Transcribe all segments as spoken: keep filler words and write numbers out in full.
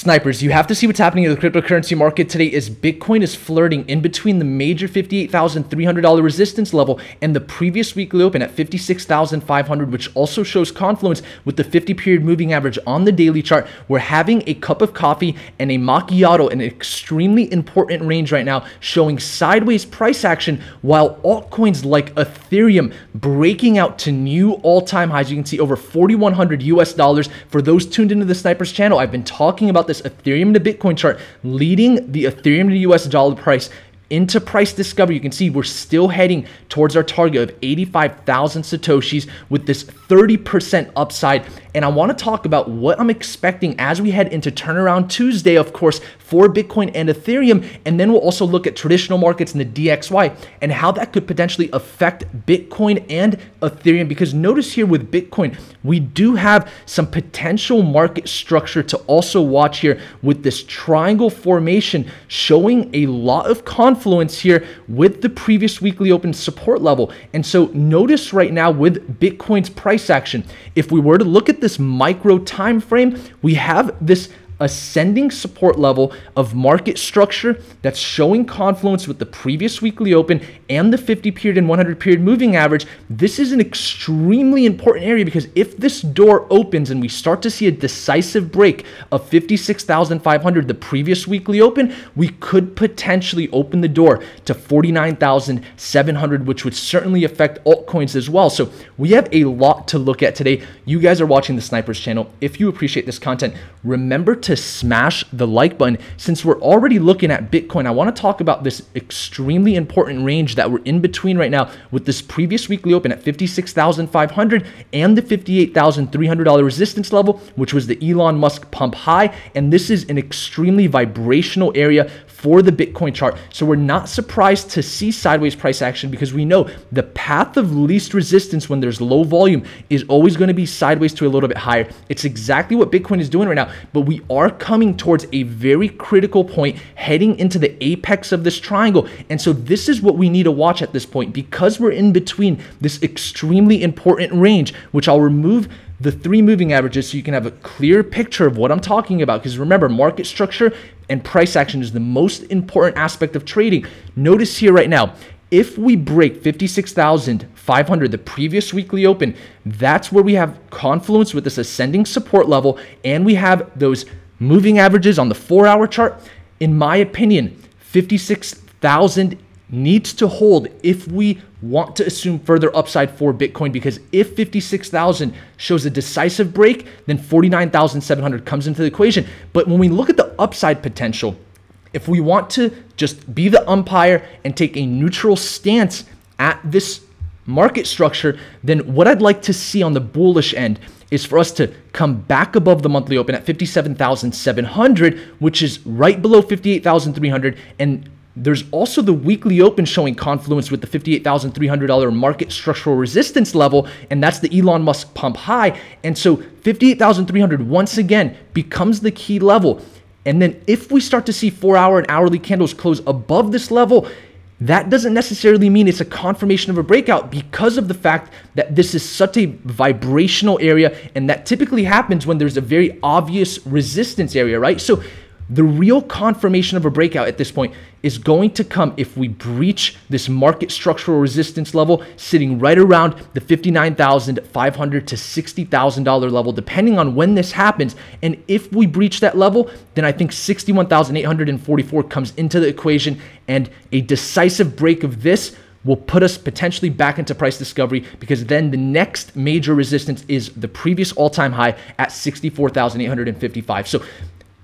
Snipers, you have to see what's happening in the cryptocurrency market today as Bitcoin is flirting in between the major fifty-eight thousand three hundred dollar resistance level and the previous weekly open at fifty-six thousand five hundred, which also shows confluence with the fifty period moving average on the daily chart. We're having a cup of coffee and a macchiato in an extremely important range right now, showing sideways price action while altcoins like Ethereum breaking out to new all-time highs. You can see over forty-one hundred U S dollars. For those tuned into the Snipers channel, I've been talking about this Ethereum to Bitcoin chart leading the Ethereum to U S dollar price into price discovery. You can see we're still heading towards our target of eighty-five thousand Satoshis with this thirty percent upside. And I want to talk about what I'm expecting as we head into Turnaround Tuesday, of course, for Bitcoin and Ethereum. And then we'll also look at traditional markets and the D X Y and how that could potentially affect Bitcoin and Ethereum. Because notice here with Bitcoin, we do have some potential market structure to also watch here with this triangle formation showing a lot of confidence Influence here with the previous weekly open support level. And so notice right now with Bitcoin's price action, if we were to look at this micro time frame, we have this ascending support level of market structure that's showing confluence with the previous weekly open and the fifty period and one hundred period moving average. This is an extremely important area because if this door opens and we start to see a decisive break of fifty-six thousand five hundred, the previous weekly open, we could potentially open the door to forty-nine thousand seven hundred, which would certainly affect altcoins as well. So we have a lot to look at today. You guys are watching the Snipers channel. If you appreciate this content, remember to to smash the like button. Since we're already looking at Bitcoin, I want to talk about this extremely important range that we're in between right now with this previous weekly open at fifty-six thousand five hundred and the fifty-eight thousand three hundred dollar resistance level, which was the Elon Musk pump high. And this is an extremely vibrational area for the Bitcoin chart. So we're not surprised to see sideways price action because we know the path of least resistance when there's low volume is always going to be sideways to a little bit higher. It's exactly what Bitcoin is doing right now, but we are coming towards a very critical point heading into the apex of this triangle. And so this is what we need to watch at this point because we're in between this extremely important range, which I'll remove the three moving averages so you can have a clear picture of what I'm talking about. Because remember, market structure and price action is the most important aspect of trading. Notice here right now, if we break fifty-six thousand five hundred, the previous weekly open, that's where we have confluence with this ascending support level and we have those moving averages on the four hour chart. In my opinion, fifty-six thousand needs to hold if we want to assume further upside for Bitcoin, because if fifty-six thousand shows a decisive break, then forty-nine thousand seven hundred comes into the equation. But when we look at the upside potential, if we want to just be the umpire and take a neutral stance at this market structure, then what I'd like to see on the bullish end is for us to come back above the monthly open at fifty-seven thousand seven hundred, which is right below fifty-eight thousand three hundred. And there's also the weekly open showing confluence with the fifty-eight thousand three hundred dollar market structural resistance level, and that's the Elon Musk pump high. And so fifty-eight thousand three hundred once again becomes the key level. And then if we start to see four hour and hourly candles close above this level, that doesn't necessarily mean it's a confirmation of a breakout because of the fact that this is such a vibrational area, and that typically happens when there's a very obvious resistance area, right? So the real confirmation of a breakout at this point is going to come if we breach this market structural resistance level sitting right around the fifty-nine thousand five hundred to sixty thousand dollar level, depending on when this happens. And if we breach that level, then I think sixty-one thousand eight hundred forty-four comes into the equation, and a decisive break of this will put us potentially back into price discovery, because then the next major resistance is the previous all-time high at sixty-four thousand eight hundred fifty-five. So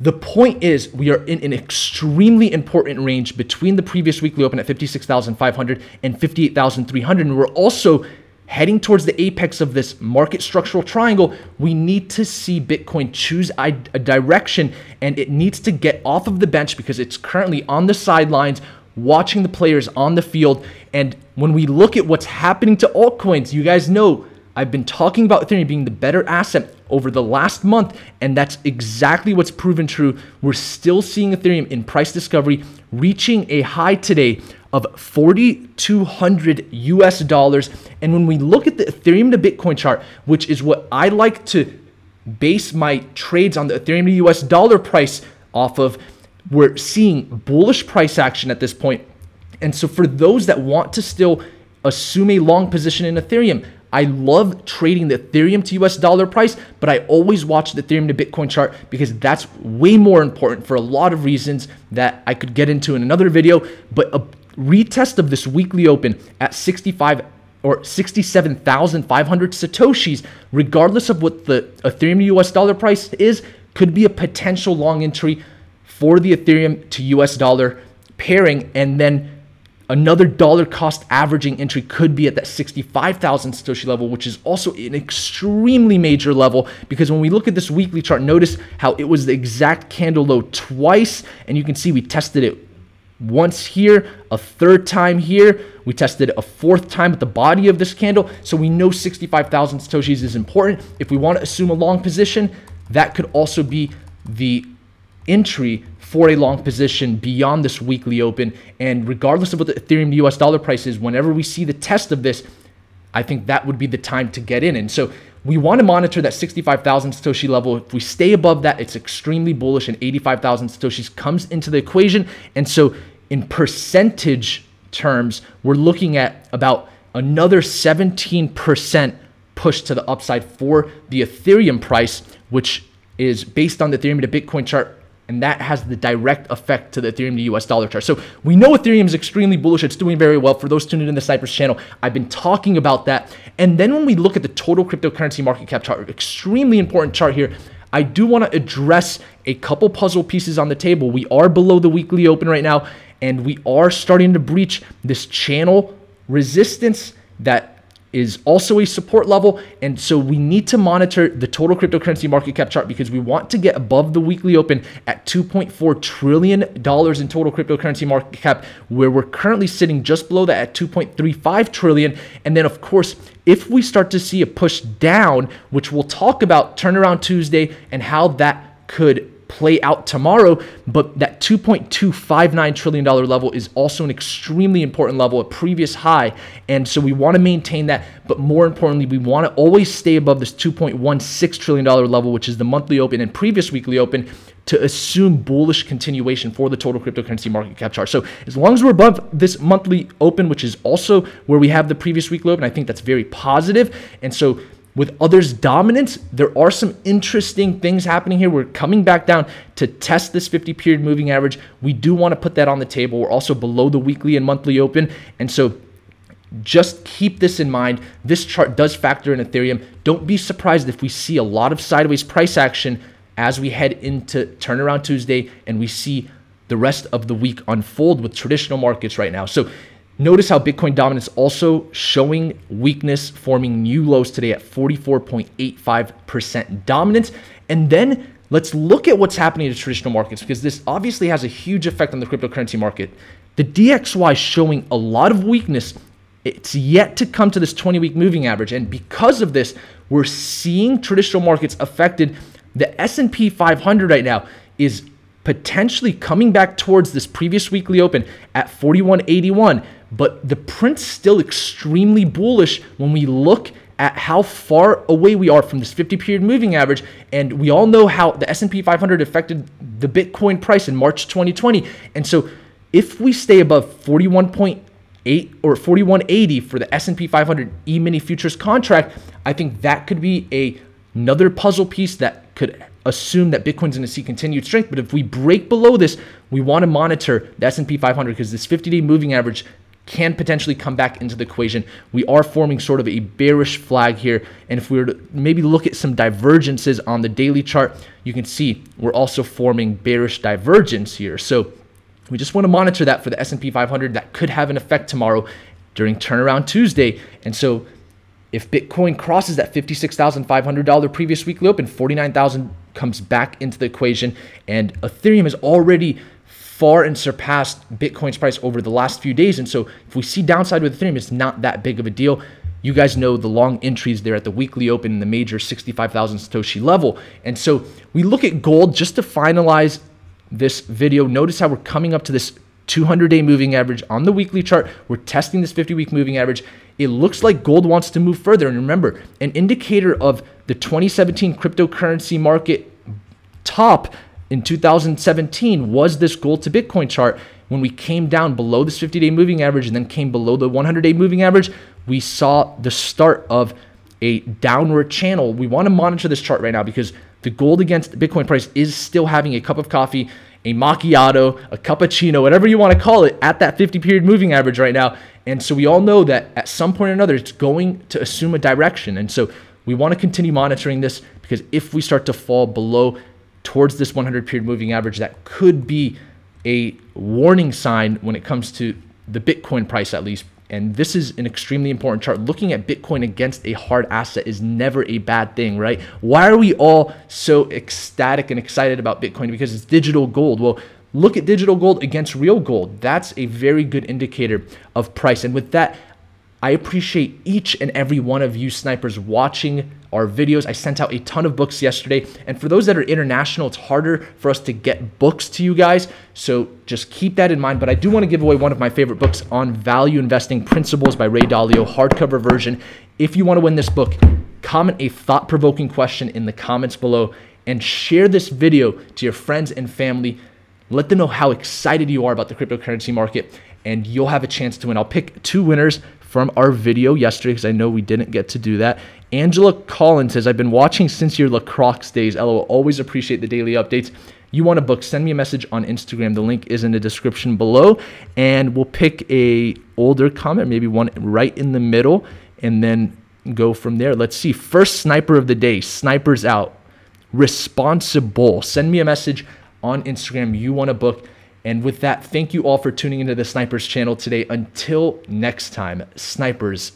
the point is we are in an extremely important range between the previous weekly open at fifty-six thousand five hundred and fifty-eight thousand three hundred. And we're also heading towards the apex of this market structural triangle. We need to see Bitcoin choose a direction, and it needs to get off of the bench because it's currently on the sidelines watching the players on the field. And when we look at what's happening to altcoins, you guys know I've been talking about Ethereum being the better asset over the last month, and that's exactly what's proven true. We're still seeing Ethereum in price discovery, reaching a high today of forty-two hundred U S dollars. And when we look at the Ethereum to Bitcoin chart, which is what I like to base my trades on the Ethereum to U S dollar price off of. We're seeing bullish price action at this point. And so for those that want to still assume a long position in Ethereum, I love trading the Ethereum to U S dollar price, but I always watch the Ethereum to Bitcoin chart because that's way more important for a lot of reasons that I could get into in another video. But a retest of this weekly open at sixty-five or sixty-seven thousand five hundred Satoshis, regardless of what the Ethereum to U S dollar price is, could be a potential long entry for the Ethereum to U S dollar pairing. And then another dollar cost averaging entry could be at that sixty-five thousand Satoshi level, which is also an extremely major level, because when we look at this weekly chart, notice how it was the exact candle low twice. And you can see we tested it once here, a third time here. We tested a fourth time at the body of this candle. So we know sixty-five thousand Satoshis is important. If we want to assume a long position, that could also be the entry for a long position beyond this weekly open. And regardless of what the Ethereum to U S dollar price is, whenever we see the test of this, I think that would be the time to get in. And so we want to monitor that sixty-five thousand Satoshi level. If we stay above that, it's extremely bullish, and eighty-five thousand Satoshis comes into the equation. And so in percentage terms, we're looking at about another seventeen percent push to the upside for the Ethereum price, which is based on the Ethereum to Bitcoin chart, and that has the direct effect to the Ethereum to U S dollar chart. So we know Ethereum is extremely bullish. It's doing very well. For those tuned in the Cypress channel, I've been talking about that. And then when we look at the total cryptocurrency market cap chart, extremely important chart here, I do want to address a couple puzzle pieces on the table. We are below the weekly open right now, and we are starting to breach this channel resistance that is also a support level. And so we need to monitor the total cryptocurrency market cap chart because we want to get above the weekly open at two point four trillion dollars in total cryptocurrency market cap, where we're currently sitting just below that at two point three five trillion. And then of course, if we start to see a push down, which we'll talk about Turnaround Tuesday and how that could play out tomorrow, but that two point two five nine trillion dollars level is also an extremely important level, a previous high. And so we want to maintain that, but more importantly, we want to always stay above this two point one six trillion dollars level, which is the monthly open and previous weekly open, to assume bullish continuation for the total cryptocurrency market cap chart. So as long as we're above this monthly open, which is also where we have the previous weekly open, I think that's very positive. And so with others' dominance, there are some interesting things happening here. We're coming back down to test this fifty period moving average. We do want to put that on the table. We're also below the weekly and monthly open. And so just keep this in mind. This chart does factor in Ethereum. Don't be surprised if we see a lot of sideways price action as we head into Turnaround Tuesday and we see the rest of the week unfold with traditional markets right now. So notice how Bitcoin dominance also showing weakness, forming new lows today at forty-four point eight five percent dominance. And then let's look at what's happening to traditional markets, because this obviously has a huge effect on the cryptocurrency market. The D X Y showing a lot of weakness. It's yet to come to this twenty week moving average. And because of this, we're seeing traditional markets affected. The S and P five hundred right now is potentially coming back towards this previous weekly open at forty-one eighty-one, but the print's still extremely bullish when we look at how far away we are from this fifty period moving average. And we all know how the S and P five hundred affected the Bitcoin price in March twenty twenty. And so if we stay above forty-one point eight or forty-one eighty for the S and P five hundred E-mini futures contract, I think that could be a another puzzle piece that could assume that Bitcoin's going to see continued strength. But if we break below this, we want to monitor the S and P five hundred because this fifty day moving average can potentially come back into the equation. We are forming sort of a bearish flag here. And if we were to maybe look at some divergences on the daily chart, you can see we're also forming bearish divergence here. So we just want to monitor that for the S and P five hundred. That could have an effect tomorrow during Turnaround Tuesday. And so if Bitcoin crosses that fifty-six thousand five hundred dollars previous weekly open, forty-nine thousand comes back into the equation. And Ethereum has already far and surpassed Bitcoin's price over the last few days. And so if we see downside with Ethereum, it's not that big of a deal. You guys know the long entries there at the weekly open in the major sixty-five thousand Satoshi level. And so we look at gold just to finalize this video. Notice how we're coming up to this two hundred day moving average on the weekly chart. We're testing this fifty week moving average. It looks like gold wants to move further. And remember, an indicator of the twenty seventeen cryptocurrency market top in two thousand seventeen was this gold to Bitcoin chart. When we came down below this fifty-day moving average and then came below the one hundred-day moving average, we saw the start of a downward channel. We want to monitor this chart right now because the gold against the Bitcoin price is still having a cup of coffee, a macchiato, a cappuccino, whatever you want to call it, at that fifty-period moving average right now. And so we all know that at some point or another, it's going to assume a direction. And so we want to continue monitoring this because if we start to fall below towards this one hundred-period moving average, that could be a warning sign when it comes to the Bitcoin price, at least. And this is an extremely important chart. Looking at Bitcoin against a hard asset is never a bad thing, right? Why are we all so ecstatic and excited about Bitcoin? Because it's digital gold. Well, look at digital gold against real gold. That's a very good indicator of price. And with that, I appreciate each and every one of you snipers watching our videos. I sent out a ton of books yesterday. And for those that are international, it's harder for us to get books to you guys. So just keep that in mind. But I do want to give away one of my favorite books on value investing principles by Ray Dalio, hardcover version. If you want to win this book, comment a thought-provoking question in the comments below and share this video to your friends and family. Let them know how excited you are about the cryptocurrency market, and you'll have a chance to win. I'll pick two winners from our video yesterday because I know we didn't get to do that. Angela Collins says, I've been watching since your LaCroix days. L O L Always appreciate the daily updates. You want a book, send me a message on Instagram. The link is in the description below. And we'll pick a older comment, maybe one right in the middle, and then go from there. Let's see. First sniper of the day, snipers out. Responsible. Send me a message on Instagram. You want a book. And with that, thank you all for tuning into the Snipers channel today. Until next time, Snipers.